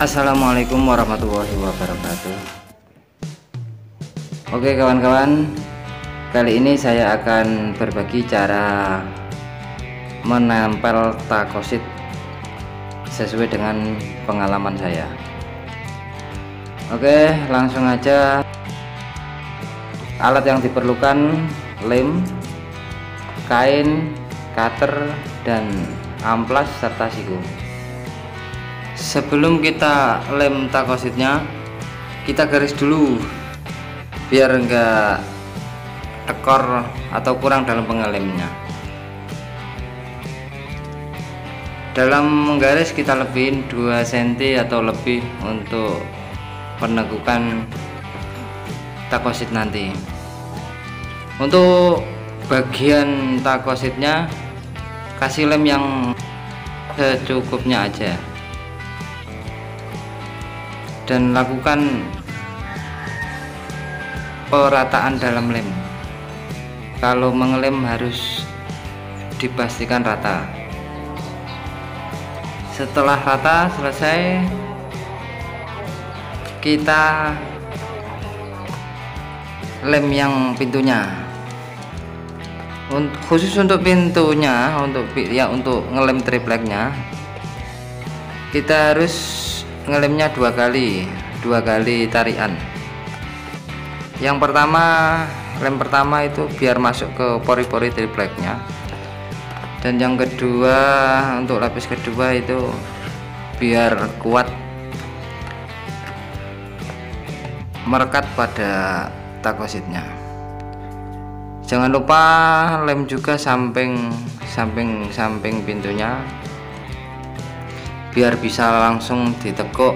Assalamualaikum warahmatullahi wabarakatuh. Oke kawan-kawan, kali ini saya akan berbagi cara menempel taco sheet sesuai dengan pengalaman saya. Oke, langsung aja. Alat yang diperlukan lem, kain, cutter, dan amplas serta siku. Sebelum kita lem taco sheetnya, kita garis dulu biar enggak tekor atau kurang dalam pengelemnya. Dalam menggaris kita lebihin 2 cm atau lebih untuk penegukan taco sheet nanti. Untuk bagian taco sheetnya kasih lem yang secukupnya aja dan lakukan perataan dalam lem. Kalau mengelem harus dipastikan rata. Setelah rata selesai, kita lem yang pintunya. Khusus untuk pintunya, untuk ngelem tripleknya, kita harus ngelemnya dua kali tarian. Yang pertama, lem pertama itu biar masuk ke pori-pori tripleknya, dan yang kedua untuk lapis kedua itu biar kuat merekat pada taco sheetnya. Jangan lupa lem juga samping pintunya biar bisa langsung ditekuk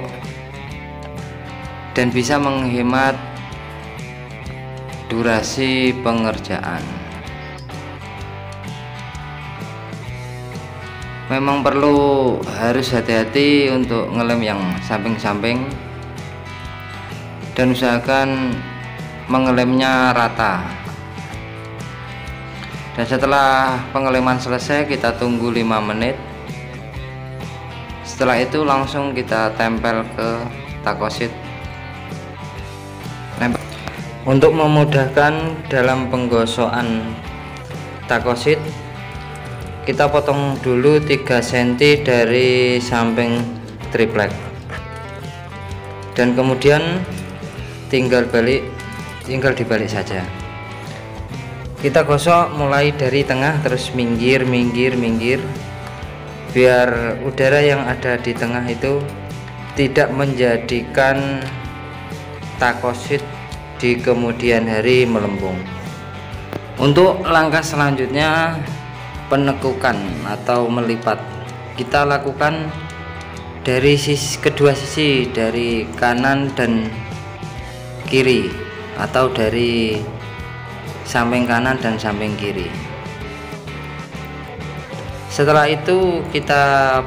dan bisa menghemat durasi pengerjaan. Memang harus hati-hati untuk ngelem yang samping-samping dan usahakan mengelemnya rata. Dan setelah pengeleman selesai, kita tunggu 5 menit. Setelah itu langsung kita tempel ke taco sheet. Untuk memudahkan dalam penggosokan taco sheet, kita potong dulu 3 cm dari samping triplek dan kemudian tinggal dibalik saja. Kita gosok mulai dari tengah terus minggir biar udara yang ada di tengah itu tidak menjadikan taco sheet di kemudian hari melembung. Untuk langkah selanjutnya, penekukan atau melipat, kita lakukan dari kedua sisi, dari kanan dan kiri, atau dari samping kanan dan samping kiri. Setelah itu kita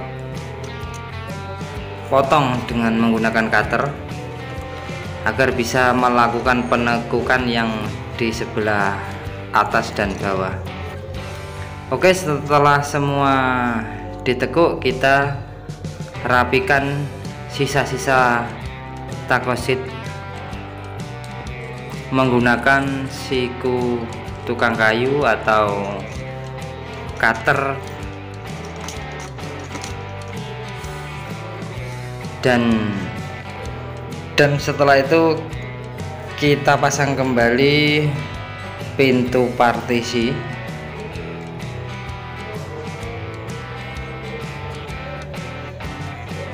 potong dengan menggunakan cutter agar bisa melakukan penekukan yang di sebelah atas dan bawah. Oke, setelah semua ditekuk, kita rapikan sisa-sisa taco sheet menggunakan siku tukang kayu atau cutter dan setelah itu kita pasang kembali pintu partisi.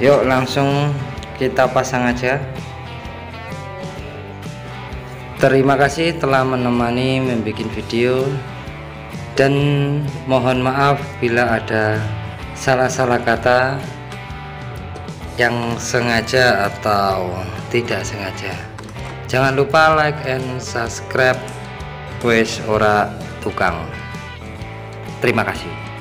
Yuk langsung kita pasang aja. Terima kasih telah menemani membuat video, dan mohon maaf bila ada salah-salah kata yang sengaja atau tidak sengaja. Jangan lupa like and subscribe Wes Rak Tukang. Terima kasih.